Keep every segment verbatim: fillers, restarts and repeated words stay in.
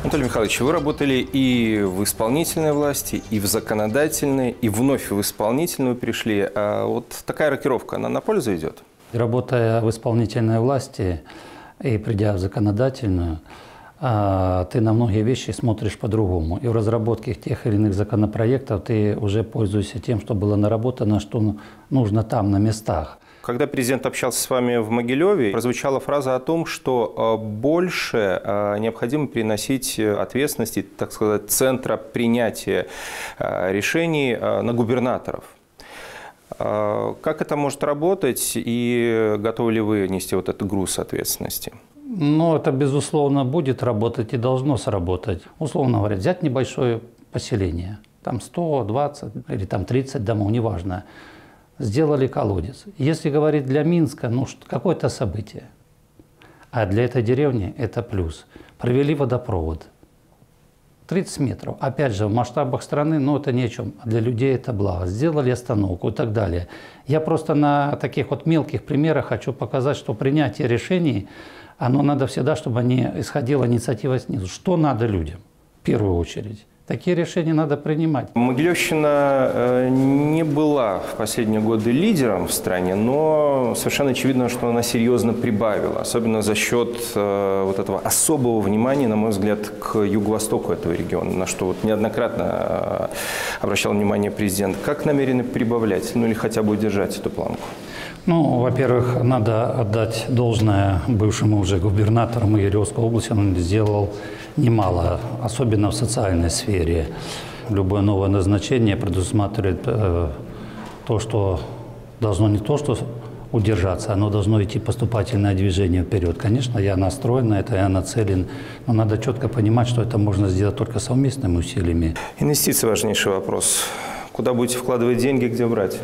Анатолий Михайлович, вы работали и в исполнительной власти, и в законодательной, и вновь в исполнительную перешли. А вот такая рокировка, она на пользу идет? Работая в исполнительной власти и придя в законодательную, ты на многие вещи смотришь по-другому. И в разработке тех или иных законопроектов ты уже пользуешься тем, что было наработано, что нужно там, на местах. Когда президент общался с вами в Могилеве, прозвучала фраза о том, что больше необходимо переносить ответственности, так сказать, центра принятия решений на губернаторов. Как это может работать и готовы ли вы нести вот этот груз ответственности? Ну, это, безусловно, будет работать и должно сработать. Условно говоря, взять небольшое поселение, там сто двадцать или там тридцать домов, неважно. Сделали колодец. Если говорить для Минска, ну, какое-то событие. А для этой деревни это плюс. Провели водопровод. тридцать метров. Опять же, в масштабах страны, ну, это ни о чем. Для людей это благо. Сделали остановку и так далее. Я просто на таких вот мелких примерах хочу показать, что принятие решений, оно надо всегда, чтобы не исходила инициатива снизу. Что надо людям? В первую очередь. Такие решения надо принимать. Могилёвщина не была в последние годы лидером в стране, но совершенно очевидно, что она серьезно прибавила, особенно за счет вот этого особого внимания, на мой взгляд, к юго-востоку этого региона, на что вот неоднократно обращал внимание президент. Как намерены прибавлять, ну или хотя бы удержать эту планку? Ну, во-первых, надо отдать должное бывшему уже губернатору Могилёвской области. Он сделал немало, особенно в социальной сфере. Любое новое назначение предусматривает э, то, что должно не то, что удержаться, оно должно идти поступательное движение вперед. Конечно, я настроен на это, я нацелен, но надо четко понимать, что это можно сделать только совместными усилиями. Инвестиции – важнейший вопрос. Куда будете вкладывать деньги, где брать?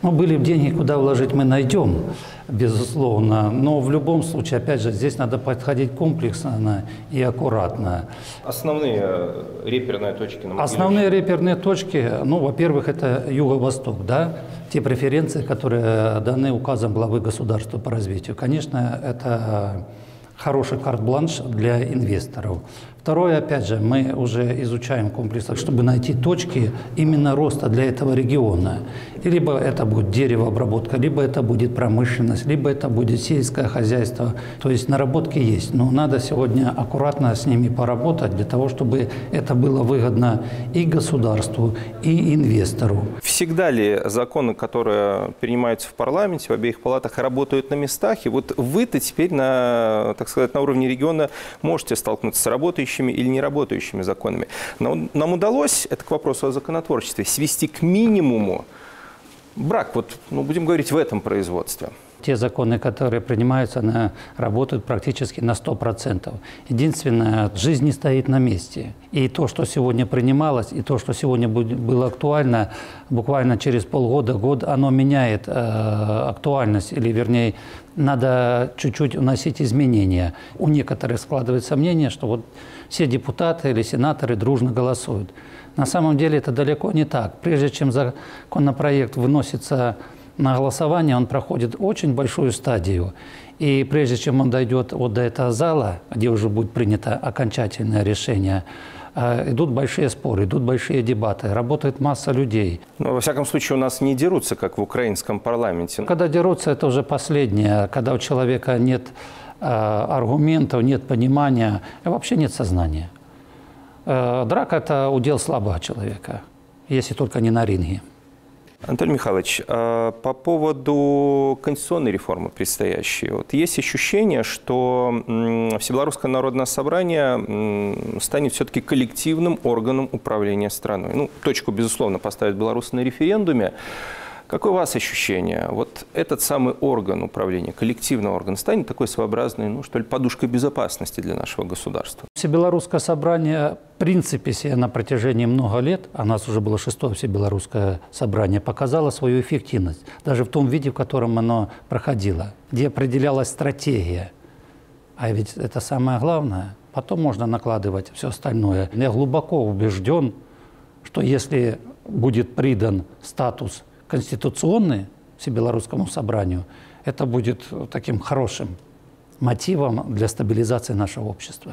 Ну, были бы деньги, куда вложить, мы найдем, безусловно. Но в любом случае, опять же, здесь надо подходить комплексно и аккуратно. Основные реперные точки? На Основные реперные точки, ну, во-первых, это Юго-Восток, да? Те преференции, которые даны указом главы государства по развитию. Конечно, это хороший карт-бланш для инвесторов. Второе, опять же, мы уже изучаем комплекс, чтобы найти точки именно роста для этого региона. И либо это будет деревообработка, либо это будет промышленность, либо это будет сельское хозяйство. То есть наработки есть, но надо сегодня аккуратно с ними поработать для того, чтобы это было выгодно и государству, и инвестору. Всегда ли законы, которые принимаются в парламенте, в обеих палатах, работают на местах? И вот вы-то теперь на, так сказать, на уровне региона можете столкнуться с работающими или неработающими законами. Но нам удалось, это к вопросу о законотворчестве, свести к минимуму брак, вот, ну, будем говорить, в этом производстве. Те законы, которые принимаются, они работают практически на сто процентов. Единственное, жизнь не стоит на месте. И то, что сегодня принималось, и то, что сегодня было актуально, буквально через полгода, год, оно меняет э, актуальность, или, вернее, надо чуть-чуть вносить изменения. У некоторых складывается мнение, что вот все депутаты или сенаторы дружно голосуют. На самом деле это далеко не так. Прежде чем законопроект выносится на голосование, он проходит очень большую стадию. И прежде чем он дойдет вот до этого зала, где уже будет принято окончательное решение, идут большие споры, идут большие дебаты, работает масса людей. Но, во всяком случае, у нас не дерутся, как в украинском парламенте. Когда дерутся, это уже последнее, когда у человека нет э, аргументов, нет понимания, и вообще нет сознания. Э, драка – это удел слабого человека, если только не на ринге. Анатолий Михайлович, по поводу конституционной реформы предстоящей. Вот есть ощущение, что Всебелорусское народное собрание станет все-таки коллективным органом управления страной. Ну, точку, безусловно, поставят белорусы на референдуме. Какое у вас ощущение? Вот этот самый орган управления, коллективный орган, станет такой своеобразной, ну, что ли, подушкой безопасности для нашего государства? Всебелорусское собрание, в принципе, на протяжении много лет, а у нас уже было шестое Всебелорусское собрание, показало свою эффективность, даже в том виде, в котором оно проходило, где определялась стратегия. А ведь это самое главное. Потом можно накладывать все остальное. Я глубоко убежден, что если будет придан статус конституционный Всебелорусскому собранию, это будет таким хорошим мотивом для стабилизации нашего общества.